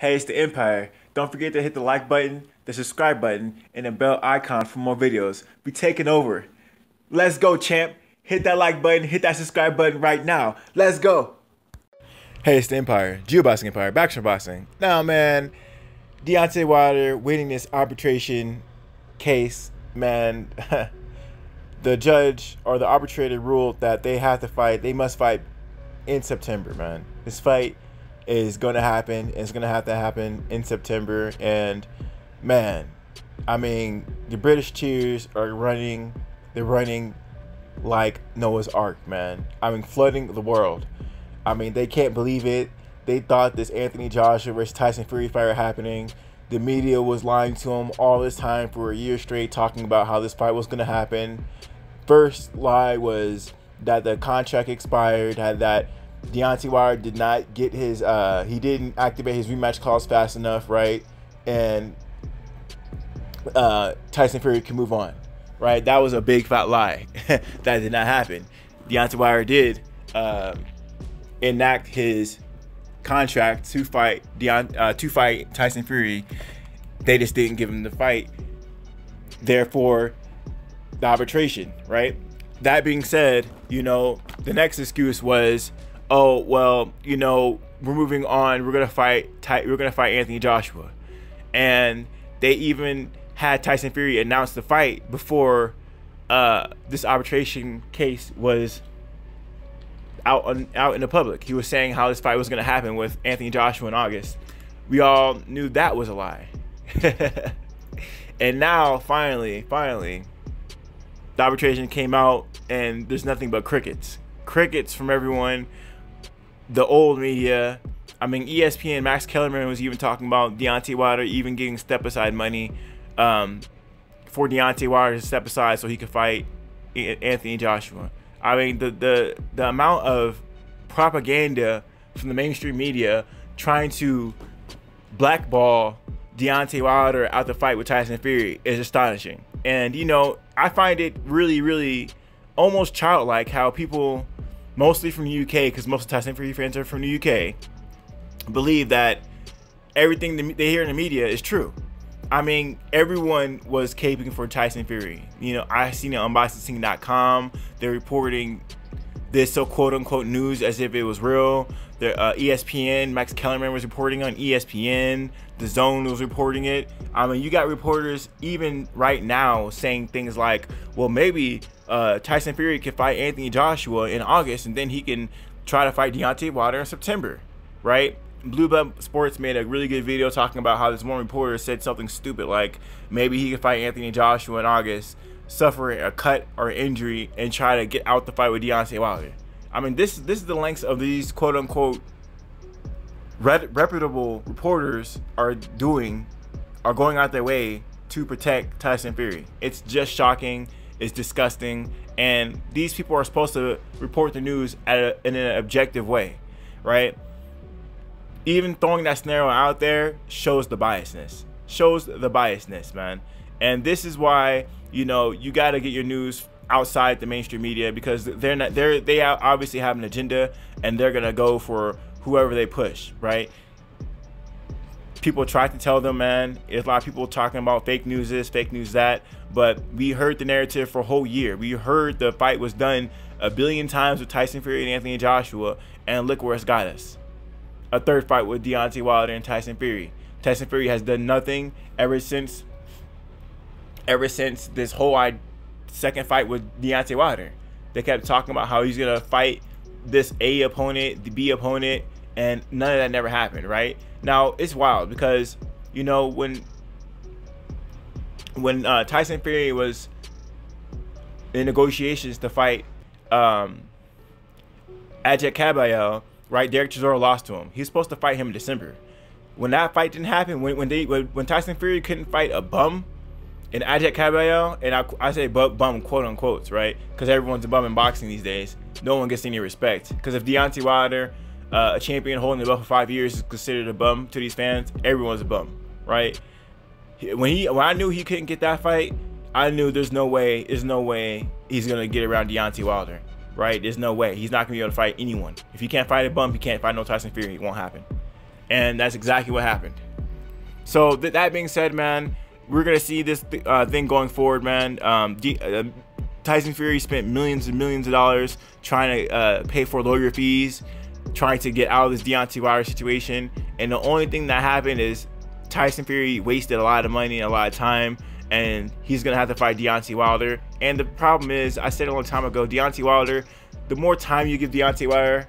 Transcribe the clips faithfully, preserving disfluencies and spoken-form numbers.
Hey, it's the Empire. Don't forget to hit the like button, the subscribe button, and the bell icon for more videos. Be taking over. Let's go, champ. Hit that like button, hit that subscribe button right now. Let's go. Hey, it's the Empire. GeoBoxing Empire. Back from boxing. Now, man, Deontay Wilder winning this arbitration case, man. The judge or the arbitrator ruled that they have to fight. They must fight in September, man. This fight is going to happen. It's going to have to happen in September. And, man, I mean, the British tears are running. They're running like Noah's Ark, man. I mean, flooding the world. I mean, they can't believe it. They thought this Anthony Joshua versus Tyson Fury fight was happening. The media was lying to him all this time for a year straight, talking about how this fight was going to happen. First lie was that the contract expired, had that Deontay Wilder did not get his, uh, he didn't activate his rematch clause fast enough, right? And uh, Tyson Fury can move on, right? That was a big fat lie. That did not happen. Deontay Wilder did uh, enact his contract to fight Deont uh, to fight Tyson Fury. They just didn't give him the fight. Therefore, the arbitration, right? That being said, you know, the next excuse was, oh, well, you know, we're moving on. We're going to fight. We're going to fight Anthony Joshua. And they even had Tyson Fury announce the fight before uh, this arbitration case was out on, out in the public. He was saying how this fight was going to happen with Anthony Joshua in August. We all knew that was a lie. And now, finally, finally, the arbitration came out, and there's nothing but crickets. Crickets from everyone. The old media. I mean, E S P N, Max Kellerman was even talking about Deontay Wilder even getting step-aside money um, for Deontay Wilder to step aside so he could fight Anthony Joshua. I mean, the, the, the amount of propaganda from the mainstream media trying to blackball Deontay Wilder out the fight with Tyson Fury is astonishing. And, you know, I find it really, really almost childlike how people, mostly from the U K, because most of the Tyson Fury fans are from the U K, believe that everything they hear in the media is true. I mean, everyone was caping for Tyson Fury. You know, I seen it on boxing scene dot com. They're reporting this so quote-unquote news as if it was real. The uh, E S P N, Max Kellerman was reporting on E S P N. The Zone was reporting it. I mean, you got reporters even right now saying things like, well, maybe uh, Tyson Fury could fight Anthony Joshua in August, and then he can try to fight Deontay Wilder in September, right? Bluebell Sports made a really good video talking about how this one reporter said something stupid like, maybe he could fight Anthony Joshua in August, suffer a cut or injury, and try to get out the fight with Deontay Wilder. I mean, this this is the lengths of these quote unquote reputable reporters are doing, are going out their way to protect Tyson Fury. It's just shocking. It's disgusting. And these people are supposed to report the news at a, in an objective way, right? Even throwing that scenario out there shows the biasness. Shows the biasness, man. And this is why, you know, you got to get your news outside the mainstream media, because they're not they're they obviously have an agenda, and they're gonna go for whoever they push, right? People try to tell them, man, there's a lot of people talking about fake news this, fake news that, but we heard the narrative for a whole year. We heard the fight was done a billion times with Tyson Fury and Anthony Joshua, and look where it's got us. A third fight with Deontay Wilder and Tyson Fury. Tyson Fury has done nothing ever since ever since this whole I second fight with Deontay Wilder. They kept talking about how he's gonna fight this A opponent, the B opponent, and none of that never happened, right? Now it's wild because, you know, when when uh, Tyson Fury was in negotiations to fight um, Agit Kabayel, right? Derek Chisora lost to him. He's supposed to fight him in December. When that fight didn't happen, when when they when, when Tyson Fury couldn't fight a bum. And Agit Kabayel, and I, I say bu bum, quote unquote, right? Because everyone's a bum in boxing these days. No one gets any respect. Because if Deontay Wilder, uh, a champion holding the belt for five years, is considered a bum to these fans, everyone's a bum, right? When he, when I knew he couldn't get that fight, I knew there's no way, there's no way he's gonna get around Deontay Wilder, right? There's no way. He's not gonna be able to fight anyone. If he can't fight a bum, he can't fight no Tyson Fury. It won't happen. and that's exactly what happened. So th that being said, man, we're gonna see this th uh, thing going forward, man. Um, D uh, Tyson Fury spent millions and millions of dollars trying to uh, pay for lawyer fees, trying to get out of this Deontay Wilder situation, and the only thing that happened is Tyson Fury wasted a lot of money and a lot of time, and he's gonna have to fight Deontay Wilder. And the problem is, I said a long time ago, Deontay Wilder, the more time you give Deontay Wilder,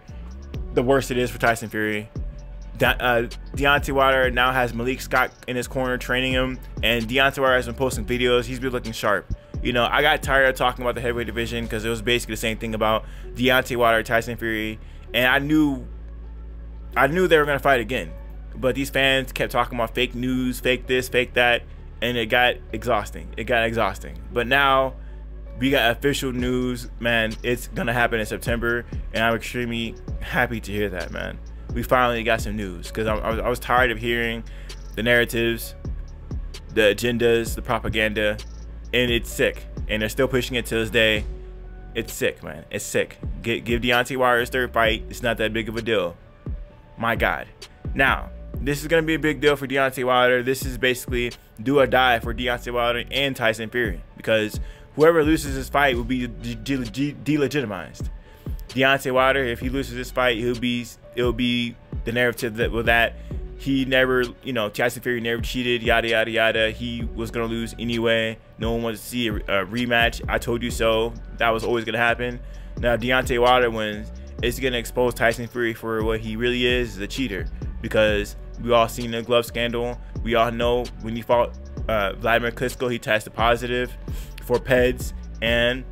the worse it is for Tyson Fury. De uh, Deontay Wilder now has Malik Scott in his corner training him, and Deontay Wilder has been posting videos. He's been looking sharp. You know, I got tired of talking about the heavyweight division because it was basically the same thing about Deontay Wilder, Tyson Fury, and I knew, I knew they were gonna fight again. But these fans kept talking about fake news, fake this, fake that, and it got exhausting. It got exhausting. But now we got official news, man. It's gonna happen in September, and I'm extremely happy to hear that, man. We finally got some news, because I, I, I was tired of hearing the narratives, the agendas, the propaganda, and it's sick. And they're still pushing it to this day. It's sick, man. It's sick. Get, give Deontay Wilder his third fight. It's not that big of a deal. My God. Now, this is gonna be a big deal for Deontay Wilder. This is basically do or die for Deontay Wilder and Tyson Fury, because whoever loses this fight will be delegitimized. Deontay Wilder, if he loses this fight, he'll be it'll be the narrative that with that he never, you know, Tyson Fury never cheated, yada yada yada. He was gonna lose anyway. No one wants to see a, a rematch. I told you so. That was always gonna happen. Now Deontay Wilder wins. It's gonna expose Tyson Fury for what he really is, the cheater, because we all seen the glove scandal. We all know when he fought uh, Vladimir Klitschko, he tested positive for P E D S, and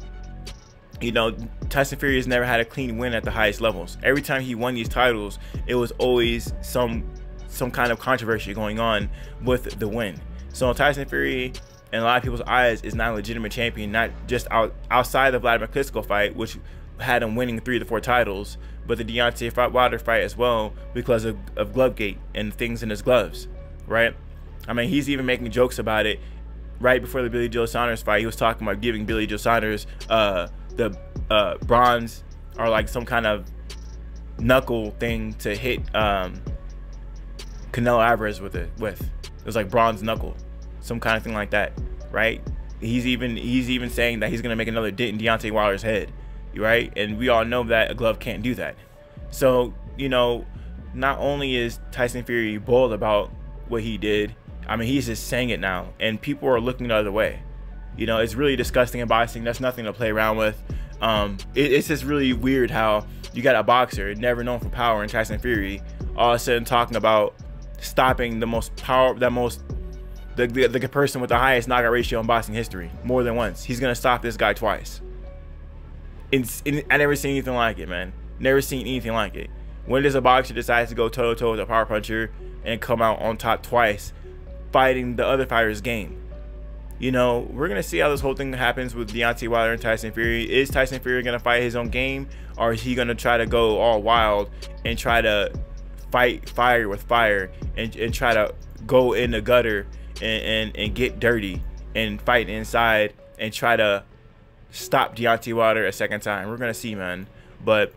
you know, Tyson Fury has never had a clean win at the highest levels. Every time he won these titles, it was always some some kind of controversy going on with the win. So Tyson Fury, in a lot of people's eyes, is not a legitimate champion, not just out, outside the Vladimir Klitschko fight, which had him winning three to four titles, but the Deontay Wilder fight as well, because of, of Glovegate and things in his gloves, right? I mean, he's even making jokes about it. Right before the Billy Joe Saunders fight, he was talking about giving Billy Joe Saunders uh, the uh, bronze, or like some kind of knuckle thing to hit um, Canelo Alvarez with it. With it was like bronze knuckle, some kind of thing like that, right? He's even he's even saying that he's gonna make another dent in Deontay Wilder's head, right? And we all know that a glove can't do that. So you know, not only is Tyson Fury bold about what he did, I mean, he's just saying it now, and people are looking the other way. You know, it's really disgusting in boxing. That's nothing to play around with. Um, it, it's just really weird how you got a boxer never known for power in Tyson Fury all of a sudden talking about stopping the most power, that most the, the the person with the highest knockout ratio in boxing history more than once. He's gonna stop this guy twice. It's, it, I never seen anything like it, man. Never seen anything like it. When does a boxer decides to go toe to toe with a power puncher and come out on top twice, fighting the other fighter's game? You know, we're gonna see how this whole thing happens with Deontay Wilder and Tyson Fury. Is Tyson Fury gonna fight his own game, or is he gonna try to go all wild and try to fight fire with fire and, and try to go in the gutter and, and and get dirty and fight inside and try to stop Deontay Wilder a second time? We're gonna see, man. But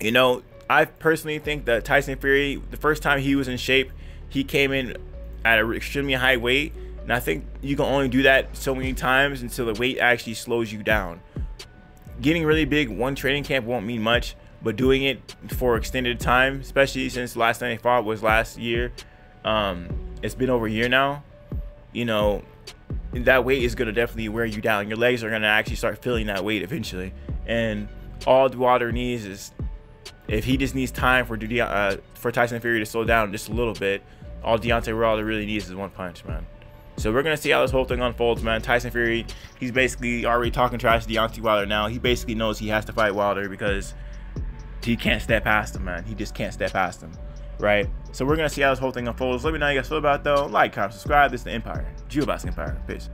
you know, I personally think that Tyson Fury, the first time he was in shape, he came in at an extremely high weight, and I think you can only do that so many times until the weight actually slows you down. Getting really big one training camp won't mean much, but doing it for extended time, especially since last time he fought was last year, um, it's been over a year now. You know, that weight is gonna definitely wear you down. Your legs are gonna actually start feeling that weight eventually, and all Wilder needs is, if he just needs time for uh, for Tyson Fury to slow down just a little bit. All Deontay Wilder really needs is one punch, man. So we're gonna see how this whole thing unfolds, man. Tyson Fury, he's basically already talking trash to Deontay Wilder now. He basically knows he has to fight Wilder because he can't step past him, man. He just can't step past him, right? So we're gonna see how this whole thing unfolds. Let me know how you guys feel about it, though. Like, comment, subscribe. This is the Empire, GeoBoxing Empire. Peace.